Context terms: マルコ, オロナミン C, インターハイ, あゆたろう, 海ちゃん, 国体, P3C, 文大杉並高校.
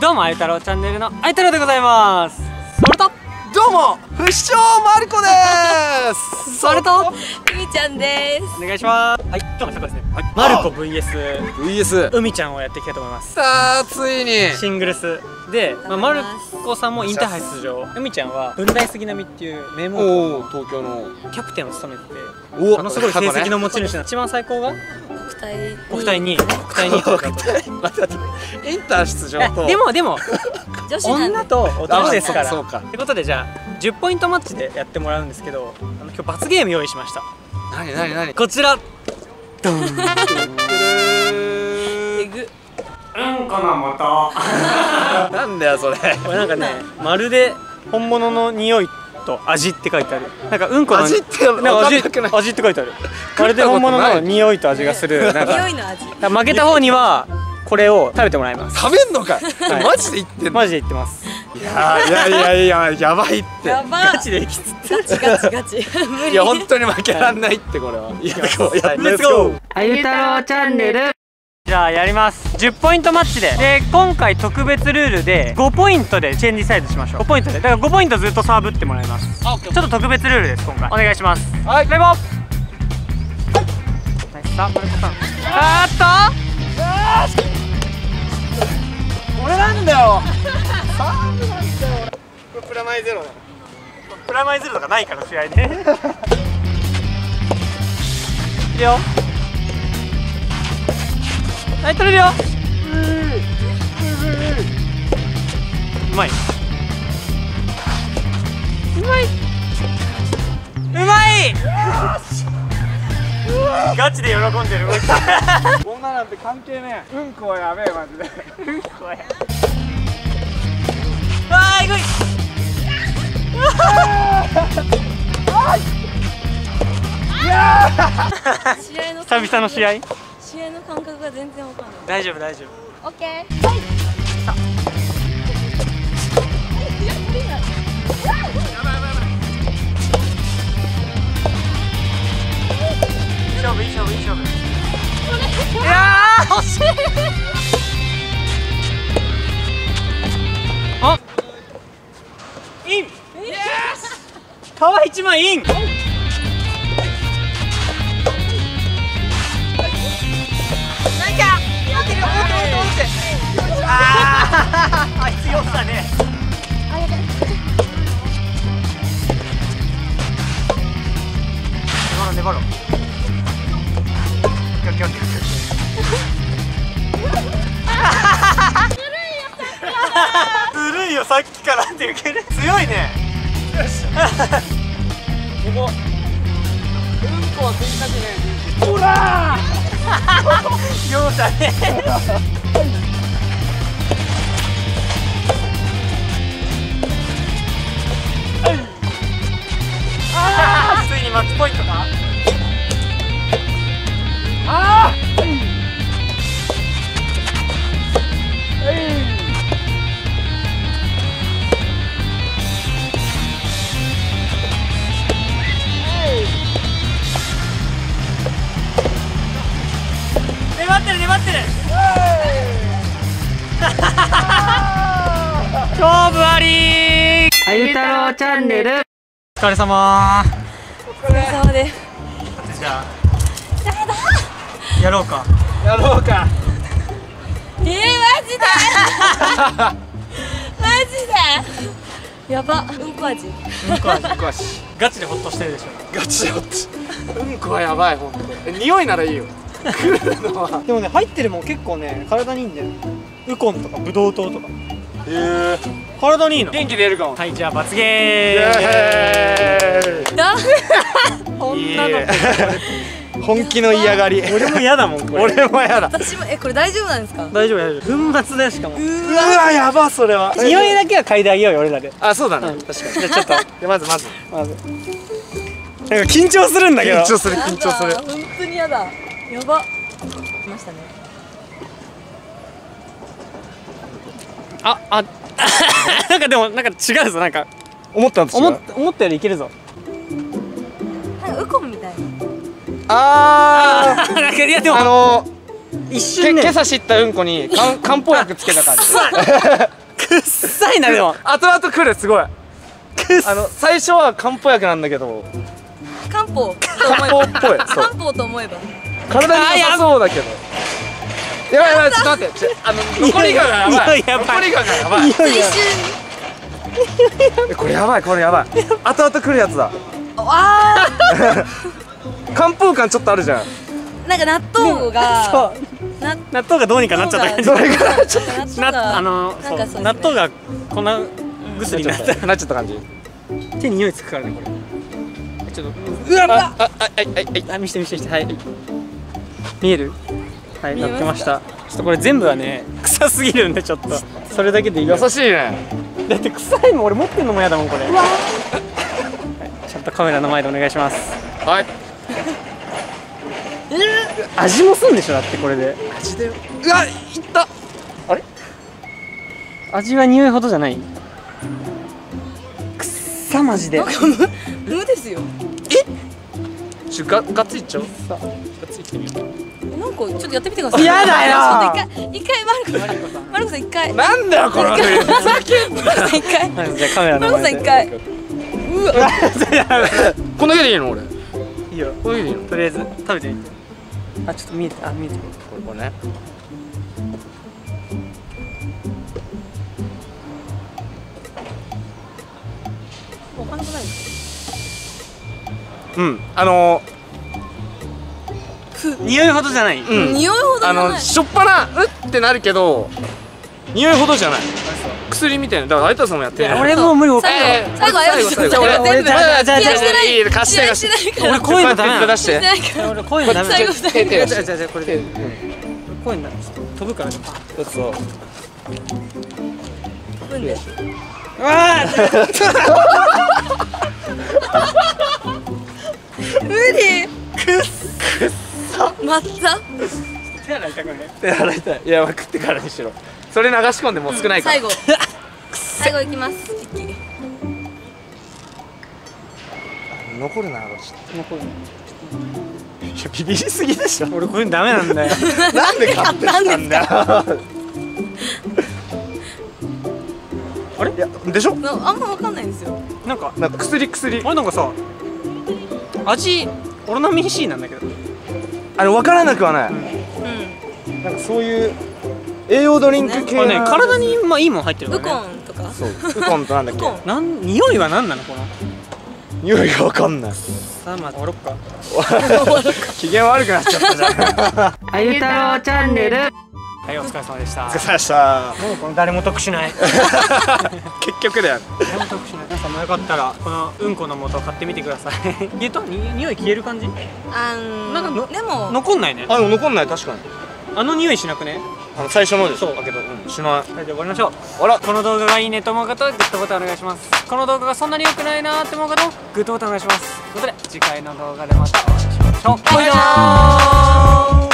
どうもあゆたろうチャンネルのあゆたろうでございます。それとどうも不詳まるこです。それと海ちゃんです。お願いします。はい、今日の企画ですね、まるこ VS 海ちゃんをやっていきたいと思います。さあついにシングルスで、まるこさんもインターハイ出場、海ちゃんは文大杉並っていう名門東京のキャプテンを務めてて、ものすごい成績の持ち主の一番最高が国体2位またインター出場とでも女と男ですからってことで、じゃあ10ポイントマッチでやってもらうんですけど、今日罰ゲーム用意しました。なにこちら。ドン。えぐ。うんこのもと。なんだよそれ。これなんかね、まるで本物の匂いと味って書いてある。なんかうんこの味って味って書いてある。まるで本物の匂いと味がする。なんか匂いの味。負けた方にはこれを食べてもらいます。食べんのか。マジで言ってる。マジで言ってます。いややばいって、ガチできつってガチいや本当に負けらんないって。これはいやレッツゴーあゆたろうチャンネル。じゃあやります。10ポイントマッチで、今回特別ルールで5ポイントでチェンジサイズしましょう。5ポイントでだから5ポイントずっとサーブってもらいます。ちょっと特別ルールです今回。お願いします。はい、レボー。俺なんだよ。これプラマイゼロだ。プラマイゼロとかないから試合で。いるよ。はい、取れるよ。うまい。ガチで喜んでる。女なんて関係ねえ。うんこはやべえマジで。うんこはやべえ。あーえぐい。久々の試合。試合の感覚が全然わかんない。大丈夫。オッケー。はい。いやー惜しい。皮一枚イン。あいつよさね。粘ろう。ずるいよさっきからって受ける。強いね。ここうんこは選択ね。ほらー。容赦ね。ああ、ついにマッチポイントか。ああ。粘ってる。勝負あり。あゆたろうチャンネル。お疲れ様。です。じゃあやろうか。マジで。やば。うんこ味。ガチでホッとしてるでしょ。うんこはやばい本当に。匂いならいいよ。でもね、入ってるもん結構ね、体にいいんだよ。ウコンとかブドウ糖とか。体にいいの。元気出るかも。はい、じゃあ罰ゲーム。ダメ。こんなの本気の嫌がり。俺も嫌だもんこれ。私もこれ大丈夫なんですか？大丈夫。粉末だよしかも。うわやばそれは。匂いだけは嗅いであげようよ俺らで。あ、そうだね。確かに。じゃあちょっとまず。なんか緊張するんだけど。緊張する。本当に嫌だ。やば。来ましたね。なんかでもなんか違うぞ。なんか思ったのと違う。思ったよりいけるぞ。ウコンみたいな。ああ。いやでも一瞬ね、今朝知ったうんこに漢方薬つけた感じ。くっさいな。でも後々来る。すごい、最初は漢方薬なんだけど、漢方っぽい。漢方と思えば体に良さそうだけど。やばいやばい、ちょっと待って、残りがやばい、残りがやばい。一瞬これやばい、これやばい、後々来るやつだ。ああ、漢方感ちょっとあるじゃん。なんか納豆がどうにかなっちゃった感じ。納豆が粉薬になっちゃった感じ。手に匂いつくからね、これ。ちょっと、うわっ、あ、見して見して見して、はい。見える？はい、なってました。ちょっとこれ全部はね、臭すぎるんで、ちょっと。それだけでいい。優しいね。だって臭いもん、俺持ってんのも嫌だもん、これ。ちゃんとカメラの前でお願いします。はい。味もすんでしょ、だってこれで。味だよ。うわっ、いった。あれ？味は匂いほどじゃない。くっさ、マジで。無ですよ。え？ちょ、がっついっちゃおう。さ、がっついってみよう。なんかちょっとやってみてください。嫌だよ。一回マルコさん一回。なんだよこれ。一回。じゃカメラの前で。マルコさん一回。うわ。こんだけでいいの、俺。いいよ。こんだけでいいの。とりあえず食べてみて。あ、ちょっと見えて、あ、見えてる。これね。お金もないです。うん、匂いほどじゃない。うん、匂いほどじゃない。しょっぱな、うってなるけど。匂いほどじゃない。薬みたいな、だから有田さんもやってる。俺もう無理。最後じゃあいい、貸して貸して。俺こういうのダメ。出して。俺こういうのダメ。じゃこれで。こういうの飛ぶから。そう。飛んで。わあ。無理。くっさ。また。手洗いたくね。手洗いたい。いや、食ってからにしろ。それ流し込んでもう少ないから。最後いきます。残るな、残る。いや、ビビりすぎでしょ。俺これダメなんだよ。なんで買ってきたんだよ。あれ？いや、でしょ？あんま分かんないんですよ。なんか薬。あれなんかさ、味オロナミン C なんだけど。あれ分からなくはない。うん。なんかそういう。栄養ドリンク系ね、体にまあいいもん入ってるからね。ウコンとか。そう。ウコンとなんだっけ。匂いは何なのこの。匂いがわかんない。さあまあ終わろっか。機嫌悪くなっちゃったじゃん。あゆ太郎チャンネル。はい、お疲れ様でした。お疲れ様でした。もうこの誰も得しない。結局だよ。誰も得しない。皆さんもよかったらこのうんこの素を買ってみてください。言うと匂い消える感じ？なんかでも残んないね。あ、残んない、確かに。あの匂いしなくね。最初のでしょ。だけど、しない。じゃあ終わりましょう。あら、この動画がいいねと思う方はグッドボタンお願いします。この動画がそんなに良くないなーって思う方はグッドボタンお願いします。ということで次回の動画でまたお会いしましょう。バイバーイ。